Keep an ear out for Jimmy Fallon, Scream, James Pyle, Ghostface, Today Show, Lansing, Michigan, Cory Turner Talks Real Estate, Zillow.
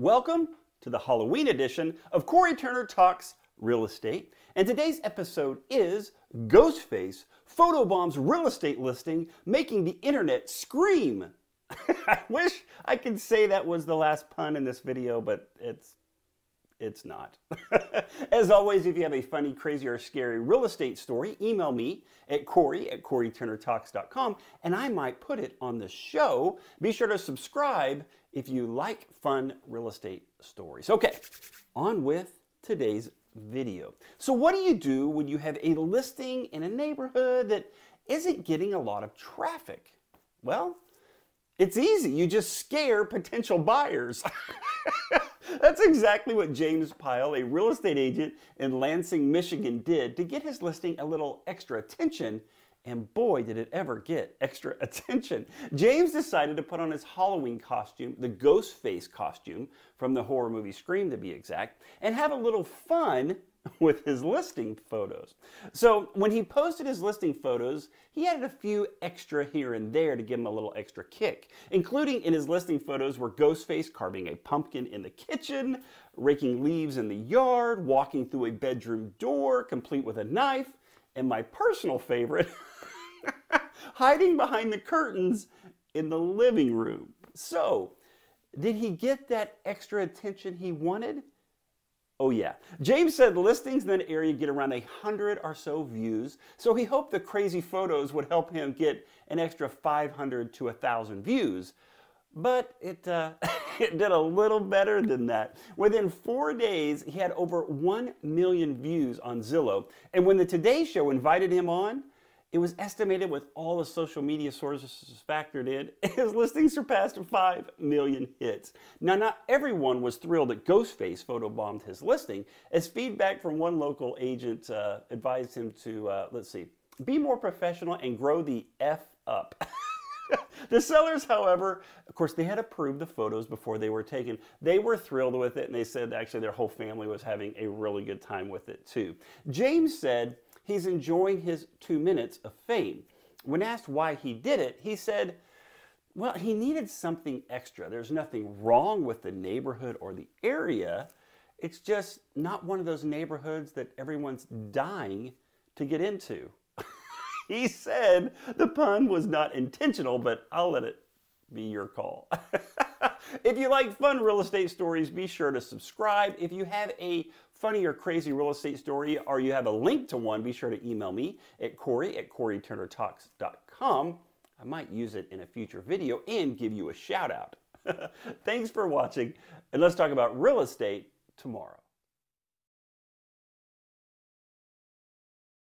Welcome to the Halloween edition of Cory Turner Talks Real Estate. And today's episode is Ghostface Photobombs Real Estate Listing Making the Internet Scream. I wish I could say that was the last pun in this video, but it's not. As always, if you have a funny, crazy, or scary real estate story, email me at Cory@CoryTurnerTalks.com, and I might put it on the show. Be sure to subscribe if you like fun real estate stories. Okay, on with today's video. So what do you do when you have a listing in a neighborhood that isn't getting a lot of traffic? Well, it's easy. You just scare potential buyers. That's exactly what James Pyle, a real estate agent in Lansing, Michigan, did to get his listing a little extra attention. And boy, did it ever get extra attention. James decided to put on his Halloween costume, the Ghostface costume, from the horror movie Scream to be exact, and have a little fun with his listing photos. So when he posted his listing photos, he added a few extra here and there to give him a little extra kick, including in his listing photos were Ghostface carving a pumpkin in the kitchen, raking leaves in the yard, walking through a bedroom door, complete with a knife, and my personal favorite, hiding behind the curtains in the living room. So, did he get that extra attention he wanted? Oh yeah. James said listings in that area get around 100 or so views, so he hoped the crazy photos would help him get an extra 500 to 1,000 views. But it did a little better than that. Within 4 days, he had over 1 million views on Zillow. And when the Today Show invited him on, it was estimated with all the social media sources factored in, his listing surpassed 5 million hits. Now, not everyone was thrilled that Ghostface photobombed his listing, as feedback from one local agent advised him to, be more professional and grow the F up. The sellers, however, of course, they had approved the photos before they were taken. They were thrilled with it, and they said actually their whole family was having a really good time with it too. James said he's enjoying his 2 minutes of fame. When asked why he did it, he said, well, he needed something extra. There's nothing wrong with the neighborhood or the area. It's just not one of those neighborhoods that everyone's dying to get into. He said the pun was not intentional, but I'll let it be your call. If you like fun real estate stories, be sure to subscribe. If you have a funny or crazy real estate story, or you have a link to one, be sure to email me at Cory@CoryTurnerTalks.com. I might use it in a future video and give you a shout out. Thanks for watching, and let's talk about real estate tomorrow.